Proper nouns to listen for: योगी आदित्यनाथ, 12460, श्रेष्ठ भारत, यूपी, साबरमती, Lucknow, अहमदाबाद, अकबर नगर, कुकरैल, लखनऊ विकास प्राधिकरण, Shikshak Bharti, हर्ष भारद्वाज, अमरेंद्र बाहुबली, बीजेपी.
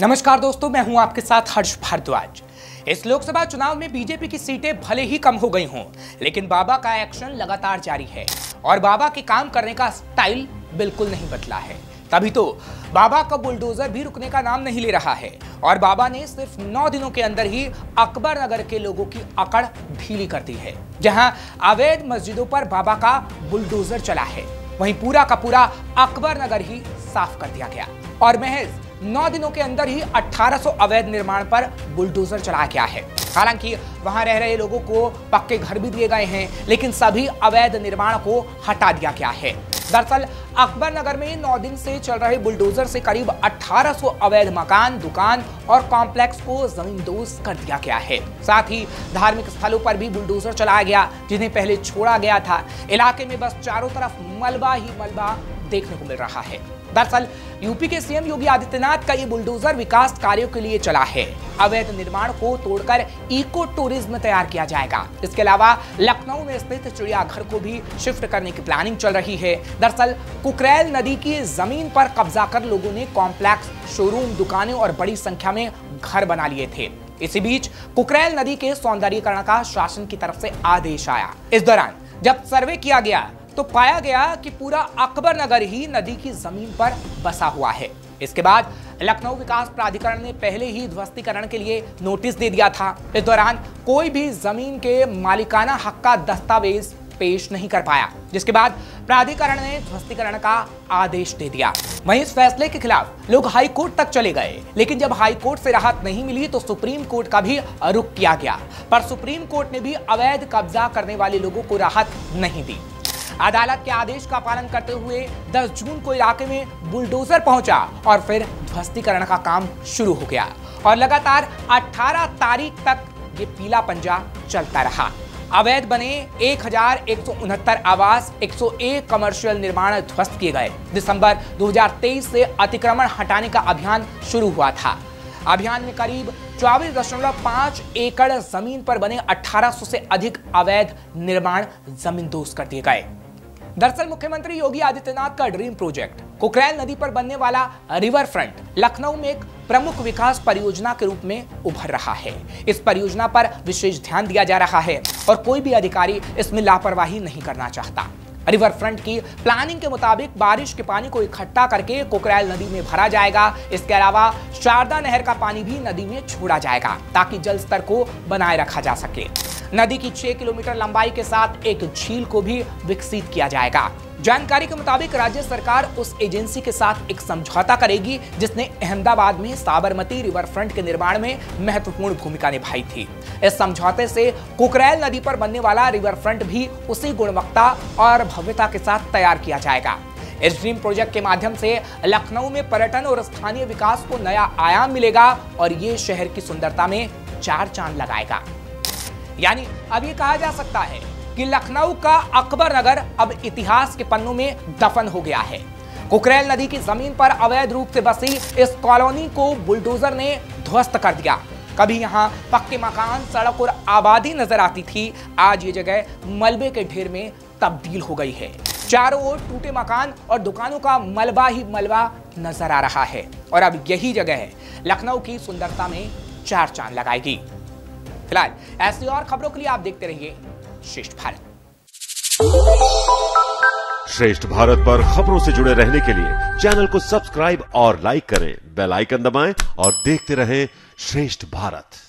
नमस्कार दोस्तों, मैं हूं आपके साथ हर्ष भारद्वाज। इस लोकसभा चुनाव में बीजेपी की सीटें भले ही कम हो गई हों, लेकिन बाबा का एक्शन लगातार जारी है और बाबा के काम करने का स्टाइल बिल्कुल नहीं बदला है। तभी तो बाबा का बुलडोजर भी रुकने का नाम नहीं ले रहा है और बाबा ने सिर्फ 9 दिनों के अंदर ही अकबर नगर के लोगों की अकड़ ढीली कर दी है। जहाँ अवैध मस्जिदों पर बाबा का बुलडोजर चला है, वहीं पूरा का पूरा अकबर नगर ही साफ कर दिया गया और महज 9 दिनों के अंदर ही 1800 अवैध निर्माण पर बुलडोजर चलाया गया है। हालांकि वहां रह रहे लोगों को पक्के घर भी दिए गए हैं, लेकिन सभी अवैध निर्माण को हटा दिया गया है। दरअसल अकबर नगर में 9 दिन से चल रहे बुलडोजर से करीब 1800 अवैध मकान, दुकान और कॉम्प्लेक्स को जमींदोज कर दिया गया है। साथ ही धार्मिक स्थलों पर भी बुलडोजर चलाया गया, जिन्हें पहले छोड़ा गया था। इलाके में बस चारों तरफ मलबा ही मलबा देखने को मिल रहा है। दरअसल यूपी के सीएम योगी आदित्यनाथ का ये बुलडोजर विकास कार्यों के लिए चला है। अवैध निर्माण को तोड़कर इको टूरिज्म तैयार किया जाएगा। इसके अलावा लखनऊ में स्थित चिड़ियाघर को भी शिफ्ट करने की प्लानिंग चल रही है। दरअसल कुकरैल नदी की जमीन पर कब्जा कर लोगों ने कॉम्प्लेक्स, शोरूम, दुकानें और बड़ी संख्या में घर बना लिए थे। इसी बीच कुकरैल नदी के सौंदर्यीकरण का शासन की तरफ से आदेश आया। इस दौरान जब सर्वे किया गया तो पाया गया कि पूरा अकबर नगर ही नदी की जमीन पर बसा हुआ है। इसके बाद लखनऊ विकास प्राधिकरण ने पहले ही ध्वस्तीकरण के लिए नोटिस दे दिया था। इस दौरान कोई भी जमीन के मालिकाना हक का दस्तावेज पेश नहीं कर पाया, जिसके बाद प्राधिकरण ने ध्वस्तीकरण का आदेश दे दिया। वहीं इस फैसले के खिलाफ लोग हाई कोर्ट तक चले गए, लेकिन जब हाई कोर्ट से राहत नहीं मिली तो सुप्रीम कोर्ट का भी रुख किया गया, पर सुप्रीम कोर्ट ने भी अवैध कब्जा करने वाले लोगों को राहत नहीं दी। अदालत के आदेश का पालन करते हुए 10 जून को इलाके में बुलडोजर पहुंचा और फिर ध्वस्तीकरण का काम शुरू हो गया और लगातार 18 तारीख तक ये पीला पंजा चलता रहा। अवैध बने 1169 आवास, 101 कमर्शियल निर्माण ध्वस्त किए गए। दिसंबर 2023 से अतिक्रमण हटाने का अभियान शुरू हुआ था। अभियान में करीब 24.5 एकड़ जमीन पर बने 1800 से अधिक अवैध निर्माण जमींदोज कर दिए गए। दरअसल मुख्यमंत्री योगी आदित्यनाथ का ड्रीम प्रोजेक्ट कुकरैल नदी पर बनने वाला रिवर फ्रंट लखनऊ में एक प्रमुख विकास परियोजना के रूप में उभर रहा है। इस परियोजना पर विशेष ध्यान दिया जा रहा है और कोई भी अधिकारी इसमें लापरवाही नहीं करना चाहता। रिवर फ्रंट की प्लानिंग के मुताबिक बारिश के पानी को इकट्ठा करके कुकरैल नदी में भरा जाएगा। इसके अलावा शारदा नहर का पानी भी नदी में छोड़ा जाएगा ताकि जल स्तर को बनाए रखा जा सके। नदी की 6 किलोमीटर लंबाई के साथ एक झील को भी विकसित किया जाएगा। जानकारी के मुताबिक राज्य सरकार उस एजेंसी के साथ एक समझौता करेगी जिसने अहमदाबाद में साबरमती रिवर फ्रंट के निर्माण में महत्वपूर्ण भूमिका निभाई थी। इस समझौते से कुकरैल नदी पर बनने वाला रिवर फ्रंट भी उसी गुणवत्ता और भव्यता के साथ तैयार किया जाएगा। इस ड्रीम प्रोजेक्ट के माध्यम से लखनऊ में पर्यटन और स्थानीय विकास को नया आयाम मिलेगा और ये शहर की सुंदरता में 4 चांद लगाएगा। यानी अब ये कहा जा सकता है कि लखनऊ का अकबर नगर अब इतिहास के पन्नों में दफन हो गया है। कुकरैल नदी की जमीन पर अवैध रूप से बसी इस कॉलोनी को बुलडोजर ने ध्वस्त कर दिया। कभी यहाँ पक्के मकान, सड़क और आबादी नजर आती थी, आज ये जगह मलबे के ढेर में तब्दील हो गई है। चारों ओर टूटे मकान और दुकानों का मलबा ही मलबा नजर आ रहा है और अब यही जगह लखनऊ की सुंदरता में 4 चांद लगाएगी। फिलहाल ऐसी और खबरों के लिए आप देखते रहिए श्रेष्ठ भारत। श्रेष्ठ भारत पर खबरों से जुड़े रहने के लिए चैनल को सब्सक्राइब और लाइक करें, बेल आइकन दबाएं और देखते रहें श्रेष्ठ भारत।